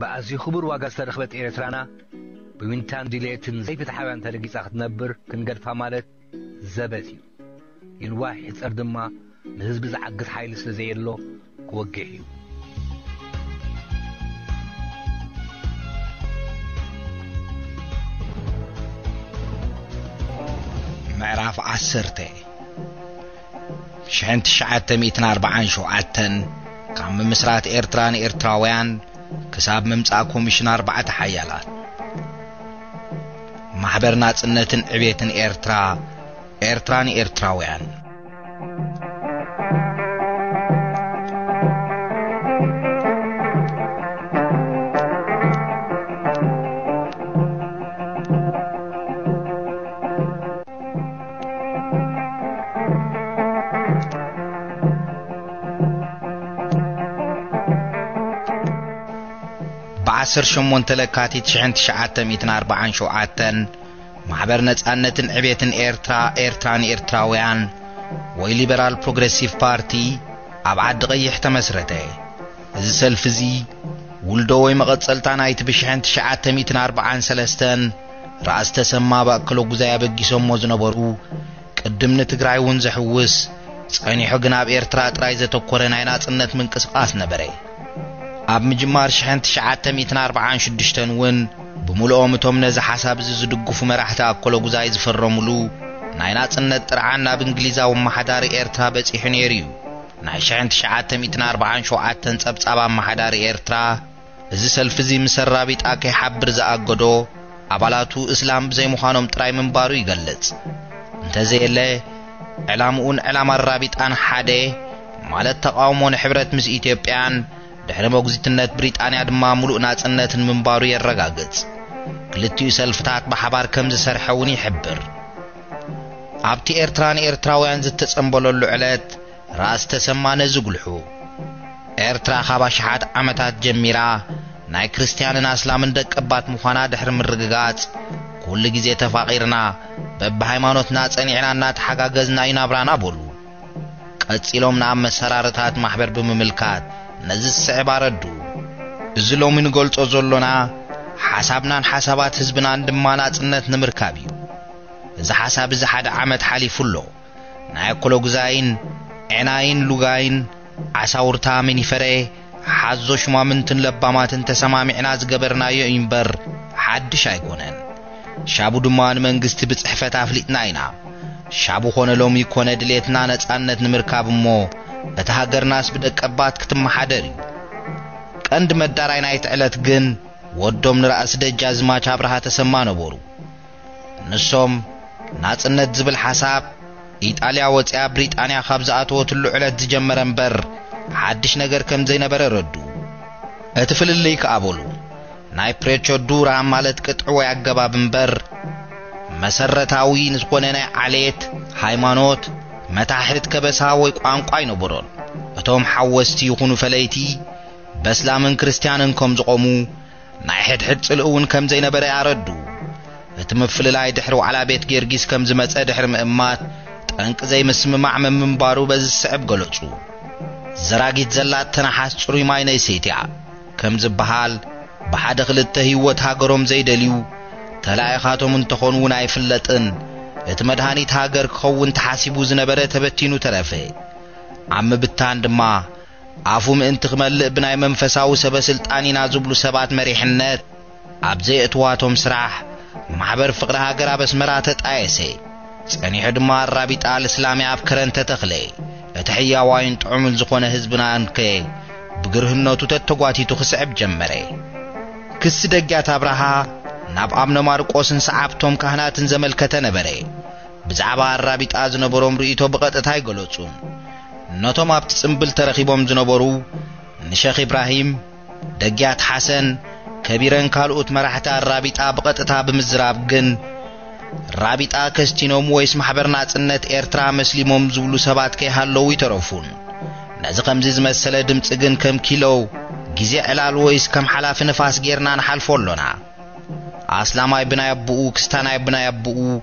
بعضی خبر واقعست رخبت ایرترانا به این تن دیلتن زیب تحوان ترگی سخت نبر کنگر فامالت زبدیو این واحد اردم ما نهزب زعقت حیل سلزیرلو کوجهیو معرف عصرته شحنت شعت ميتن 4 شعتن كم مسرات إيرتران إيرتراويان كساب ممساكو مشن 4 حيالات محبرنا سنتن عبيتن إيرترا إيرتران إيرتراويان عصر شمون تلكاتي تشحنت شعاتة 240 شعاتن معبرنا تسأنتن عبيتن إيرتران إيرتراويان ويليبرال بروغريسيف بارتي أبعد غيح تمسرته إذا سلفزي ولدوي مغد سلطان عيت بشحنت شعاتة 243 رأس تسمى بأكلو قزايا بقيسهم موزنبرو كدمنا تقرعي ونزحوس سقيني حقنا بإيرترات رايزة تقورن عينات سنت من كسقاس نبري اب مجمار شحنت شعاتة 246 ون بمولوم تومنا ز حساب ز دغفو مرحتا اكلو غزاي زفرملو ناينا صنت طرعنا بانجليزاو محدار ايرترا بصيحن يريو ناي شحنت شعاتة 247 صبصبا محدار ايرترا ز سلف زي مسرابيط اكاي حبر زاغدو ابالاتو اسلام زي مخانوم طراي منبارو يغلص انت زي له علامون علام الرابيط ان حده مالت تقاومون حبرت مس ايثيوبيان دحرم وغزيتنات بريطانيا دما ملؤنا صنتن منبارو يرغاغص كلتي سلفتات بحبار كم زسرحون يحبر ابتي ايرتران ايرتراويان زتصنبللو علات راس تسمانه زغلحو ايرترا خباشحات عمتات جميرا ناي كريستياننا اسلامن دقبات مخانا دحرم رغاغص كل غزي تفاقيرنا ببهايمانوتنا صنيعنا نات حغاغزنا ينابرانا بولو قصيلومنا مسرارتات محبر بمملكات نزس عبارة ازلو من قلت ازلونا حسابنا حسابات هزبنا عندما نتنت نمركابيو اذا حساب اذا حد عمد حالي فلو نايكولو قزاين عناين لغاين عساورتا مني فري حزوش ما منتن لباماتن تسامامي عناز قبرنا ينبر حد شايقونن شابو دمان من قست بتحفة عفلتناينا شابو خون لوم يكون دليتنا نتنت نمركاب مو اتهاجر ناس بدقبات كتم حدري قند مداراين ايت علت جن ودوم راس دجاز ما ابرها تسما نبرو نسوم ناصنت زبل حساب ايطاليا وصيا بريطانيا خبزاتو تلو علت جمرن بر حدش ነገር ከም ዘይነበረ ረዱ እትፍልልይ ካአቦሉ ናይ ፕሬቾ ዱራ ማለት ቅጥዑ ያገባብን በር መሰረታዊ ንዝኮነ ናይ ዓለት ሃይማኖት متاحت كبساوي قانقاي نبرون اتوم حوستي يكونوا فليتي بسلامن كريستياننكم زقومو نايحد حصلون كم زي نبر يردو اتمفللاي دحرو على بيت جيرجيس كم زمص دحر مئمات طنق زي مسممع منبارو بز صعب غلطو زراغيت زلات تنحاس صري ماي ناي سيتيا كم زبحال بحد خلته هيوت هاغروم زي دليو تلايخاتو من تخونو ناي فلطن اتمدهاني تاغر كون تحاسبو زنبره تبتينو ترفه عم بتان دما عفو من تخمل بناي منفساو سبسلطاني نازبلو 7 مريحنات ابزي اتواتهم سراح محبر فقره هاغرا بسمراته طايسه صني حدما الرابط الاسلامي افكرن تتخلي اتحيا واين طعمن زكونه حزبنا انكي بغرهنوتو تتغواتي تخصعب جمره كس دغيا تابراها ناب امنا مارقوسن صعابتهم كهناتن زملكته نبره بزعبا الرابط از نبروم رئيتو بقطتا يغلصو نتوم ابت صنبل ترخيبوم زنبرو نشيخ ابراهيم دغيات حسن كبيرن كالوت مرحتا الرابط بقطتا بمزراب جن رابط كستينوم ويس محبرنا صنت ايرترا مسلموم زبلو 7 كي هالو يترفون نازي قمزيز مسله دمص جن كم كيلو غزي علال ويس كم حلاف نفاس غيرنا نحلفولنا اسلاماي بناي ابو كستاناي بناي ابو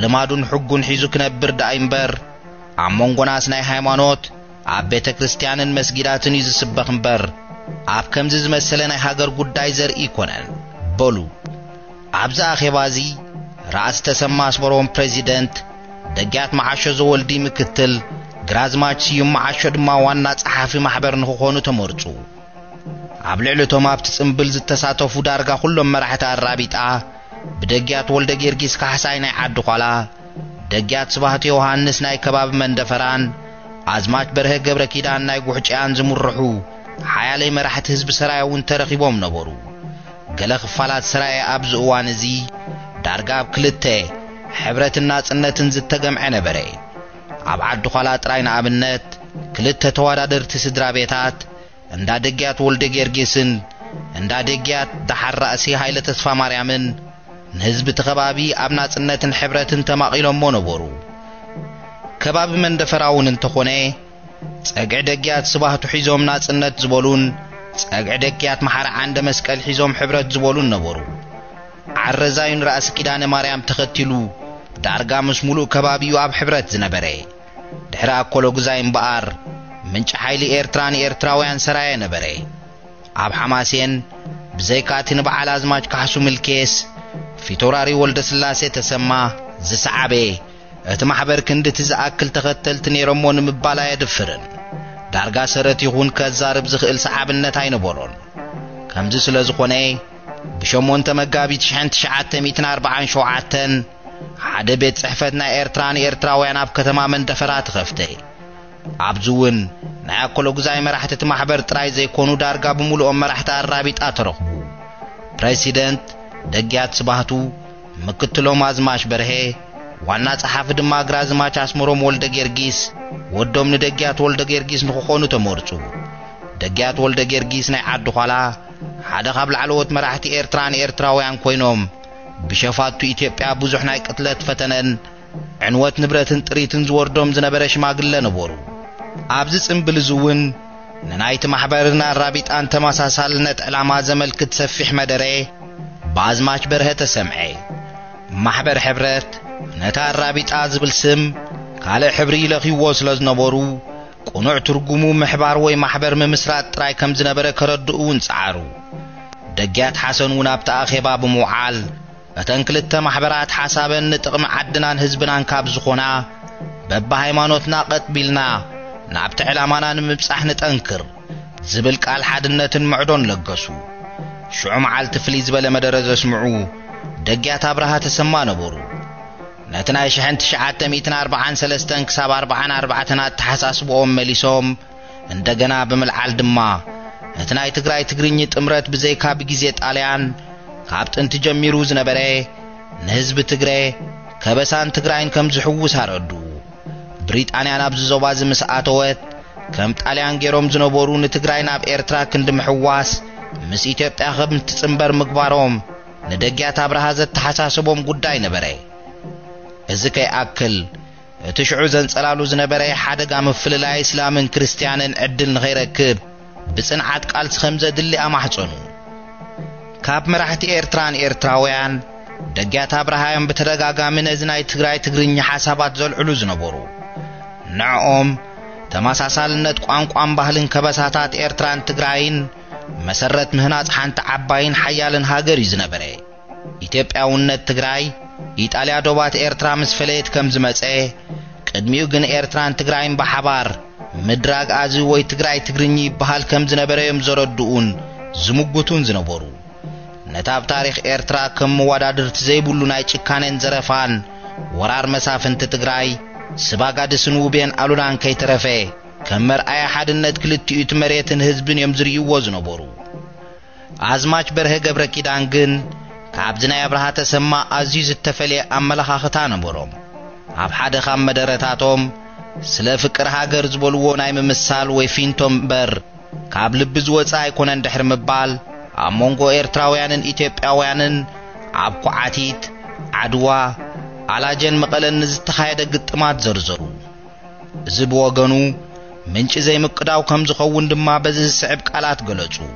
لمادون حقون حيزو كنبر دايمبر امونغوناس ناي هايمانوت ابيت كريستيانن مسجداتن يزسبخنبر آپ کمزیز مسئلن حقر گودایزر ای کنن بولو عبز آخی بازی راز تسماس برون پریزیدنت دگیات معاش زولدی مکتل گرازماچی معاشد ماوان نات احافی محبرن خونو تمرتو عبلعلو تو مابتس انبلز تساتفو دارگا خلو مرحت الرابیت آ بدگیات ولدگیرگیس که حسای نای عدو قلا دگیات صباحت یوحانس نای کباب من دفران عزمات بره گبرکیدان نای گوحچ انزمور رحو حیالی مرحت هزب سرای اون ترخیبام نبرو گلخ فلات سرای ابز اوانزی دارگاب کلته حبرت الناس انتن زد تجمع نبره عباد دخالات راین عبنت کلته توادر تسدر بیتات اندادگیات ولدگیرگیسن اندادگیات دحر رأسی حیل تصفا مریمن هزب تخبابی ابنات انتن حبرت تماقیلم منبرو کباب من دفرعون انتخونه اگردگیات صبح تو حیزم ناس انت زبالون اگردگیات محر عند مسکل حیزم حبرت زبالون نبرو عرزاین رأس کدان مریم تختلو درگام اسمولو کبابیو آب حبرت نبره دهرا کلوگزاین بار منچ حیلی ایرترانی ایرتراویان سرای نبره آب حماسین بزیکاتین با علازماج کحسو ملکیس فیتوراری والدسلاسی تسمه زسعبه اتما حبر كند تزاكل تغتل تنيرمون مبالا يدفرن دارغا سرت يغون كزارب زخل صعب النتاين بورون كمزي سلازقوني بشمون تمغابي 1947 حدا بيت صحفتنا ايرتران ايرتراويان اب كتما من دفرات خفتي ابزون ناكلو غزاي مرحت اتما حبر تراي زي كونو دارغا بمولو مرحت الرابيط اترخو بريزيدنت دغيات صباحتو مكتلو مازماش برهي وانا صحافد ما غرازماچ اسمروم ولدگیرگیس ودوم ندگیات ولدگیرگیس نخونو تمرچو دگیات ولدگیرگیس نای عد خلا حدا قبل علوت مراحتي ايرتران ايرتراويان كوينوم بشفاتو ايتيوبيا بوزح ناي قتلت فتنن عنوت نبرتن طريتن زوردوم زنبرش ماغله نبورو ابزي صمبل زون ننايت محبرنا الرابيط ان تماساسالنت علامه زملكت سفيح مدري بازماچ برهه تسمعي محبر حبرت نتا الرابط عزب السم قال حبري لخي وصلز نبرو قنوع ترقمو محبار وي محبر ممسرات تراي كمزنا بركردقون سعارو دقيات حسن ونابتا أخي باب معال اتنكلت محبرات حسابا نتقم عدنان هزبنان كابزخونا ببهاي مانوتنا قتبلنا نابتا علامان نمبسح نتنكر زبلك الحدنة معدون لقسو شعو معال تفليز بلا مدرز اسمعو دقيات ابرها تسمى نبرو نتناي شحنت شعات تميتن 43 كساب 44 تحساس بوم مليسوم اندغنا بملعال دما نتناي تگراي تگرينيت امرت بزي كاب گيزيت عليان كابت انت جميرو زنبره نحزب تگراي كبسان تگراين كم زحوس هردو بريطانيا ناب زوباز مساتوت كم طاليان گيروم زنبورو نتگراي ناب ايرترا كند محواس مس ايتيوبيا خم تصمبر مغباروم ندگيات ابرهازت تحساس بوم گوداي نبره ازكي اكل تشعوزن صلالو زنبري حدغا مفللاي اسلامن كريستيانن عدلن غيركب بصنعات قال خمزه دلي امحصنو كاب مرحت ايرتران ايرتراويان دغيات ابراهيم بتدغاغا من ازناي تگراي تگريني حسابات زلعلو زنبورو نعوم تماساسالنت قانقان باهلن كبساتات ايرتران تگراين مسرت مهنات حنت عباين حيالن هاغر يزنبري ኢትዮጵያውነት ትግራይ ኢጣሊያ ዶባት ኤርትራ መስፈለይት ከምዝመጽ ቀድሚው ግን ኤርትራን ትግራይን በሐባር ምድራግ አዚ ወይ ትግራይ ትግርኝ ይባል ከምዝነበረም ዘረዱኡን ዝሙጉቱን ዝነበሩ ነታብ ታሪክ ኤርትራ ከምዋዳድርት ዘይብሉ ናይ ጭካነን ዘረፋን ወራር መሳፍንት ትግራይ ስባጋድስኑ ቢያን አሉናን ከይተረፈ ከመር አያሐድነት ክልቲኡ ትመረየትን ህዝብን የምዝርይወዝ ነበሩ አዝማች በርሄ ገብረኪዳን ግን عبدنا ابراهيم تسمى عزيز التفلي املاخ ختان بروم اب حدا خام مدرتاتهم سلا فكر هاجر زبلو ناي ممسال وي فينتم بر قبل بز وصا يكون اندحر مبال امونغو ايرتراويانن ايتيوبياويانن اب قعاتيت عدوا على جن مقلن زتخايده غطمات زرزرو زب وغنو منچ زي مقداو كم زخون دما بز صعب قالات غلصو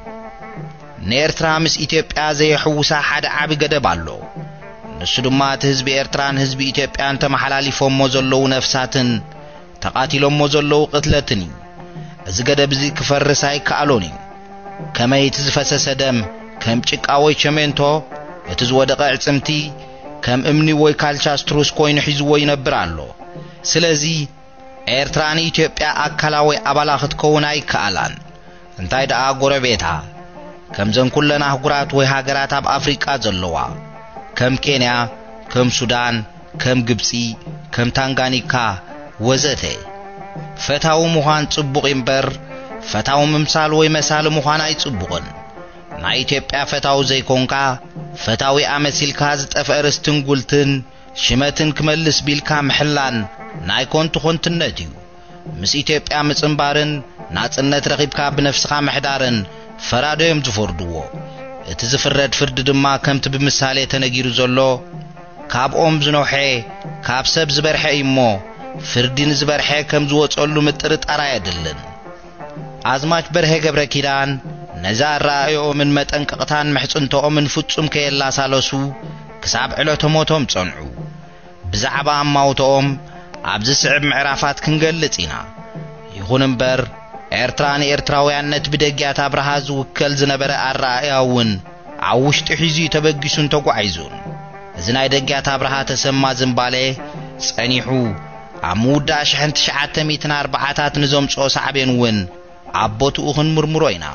نيرترا مس ايتيوبيا زي حوسا حدا عبي غدبالو نسدمات حزب ايرتران حزب ايتيوبيا انت محلاليفو موزلو نفساتن تقاتيلو موزلو قتلتني از غدب زي كفرساي كالوني كما يتزفس سدم كم تشكاوي شمينتو يتزودق عصمتي كم امني ويكالشاستروس كوين حزوي نبرالو سلازي ኤርትራኒ ኢትዮጵያ አካላዊ አባላት ከሆነይ ካላን እንታይ ዳ አጎረቤታ ከምዘን ኩለና አህጉራት ወይ ሀገራት አብ አፍሪካ ዘለዋ ከም ኬንያ ከም ሱዳን ከም ግብጽ ከም ታንጋኒካ ወዘተ ፈታው ሙሃን ጽቡቅ ይምበር ፈታው ምምሳል ወይ መሳል ሙሃን አይጽቡቅን ናይ ኢትዮጵያ ፈታው ዘይኮንካ ፈታው ያመሲል ካዝ ጠፈርስትን ጉልትን ሽመትን ክመልስ ቢልካ መሐላን ናይ ኮንት ኮንትነት እዩ ምስ ኢትዮጵያ ምጽምባርን ናጽነት ረኺብካ በነፍስኻ መሕዳርን ፈራዶም ዝፈርድዎ እቲ ዝፍረድ ፍርድ ድማ ከምት ብምሳሌ ተነጊሩ ዘሎ ካብ ኦም ዝነውሐ ካብ ሰብ ዝበርሐ እሞ ፍርድን ዝበርሐ ከም ዝወፀሉ ምጥርጣራ አይደልን አዝማች በርሄ ገብረ ኪዳን ነዛ ራእዮ ምን መጠንቀቅታን መሕጽንተኦ ምን ፍጹም ከየላሳለሱ ክሳብ ዕለተ ሞቶም ጸንዑ ብዛዕባ ማውቶም عبد السعب معرفات كنجلتينا يخون امبر ايرتراني ايرتراويانت بدقيات ابرهاز وكل زنبر الرائعون عوش تحيزي تبقشون تقو عيزون زناي دقيات ابرها تسمى زنبالي سانيحو عمود داشحن تشعات ميتنا اربعاتات نزوم سعوس عبينون عبوتو اخن مرمروينا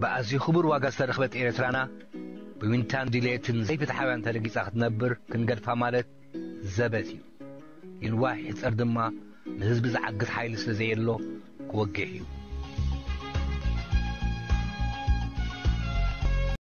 بأزي خبر واجست رخبة إريتريا بين تنديلاتن زي بتحاول تلقي ساخت نبر كنقد فمالت زباتي إن واحد أردما نهز بزعق حيل سلزيلو كوجهيو.